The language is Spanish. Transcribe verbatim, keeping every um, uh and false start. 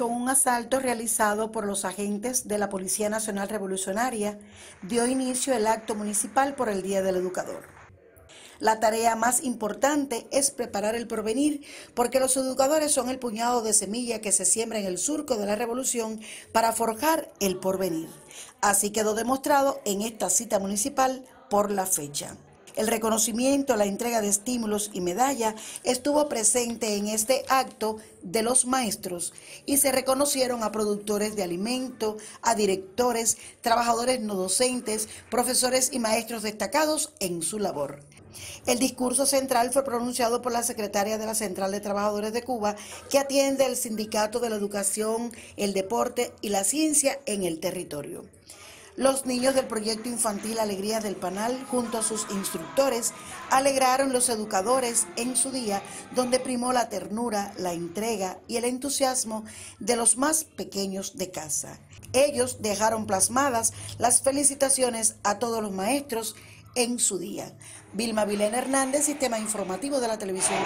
con un asalto realizado por los agentes de la Policía Nacional Revolucionaria, dio inicio el acto municipal por el Día del Educador. La tarea más importante es preparar el porvenir, porque los educadores son el puñado de semilla que se siembra en el surco de la revolución para forjar el porvenir. Así quedó demostrado en esta cita municipal por la fecha. El reconocimiento, la entrega de estímulos y medalla estuvo presente en este acto de los maestros y se reconocieron a productores de alimento, a directores, trabajadores no docentes, profesores y maestros destacados en su labor. El discurso central fue pronunciado por la secretaria de la Central de Trabajadores de Cuba, que atiende el Sindicato de la Educación, el Deporte y la Ciencia en el territorio. Los niños del proyecto infantil Alegría del Panal, junto a sus instructores, alegraron los educadores en su día, donde primó la ternura, la entrega y el entusiasmo de los más pequeños de casa. Ellos dejaron plasmadas las felicitaciones a todos los maestros en su día. Vilma Vilena Hernández, Sistema Informativo de la Televisión.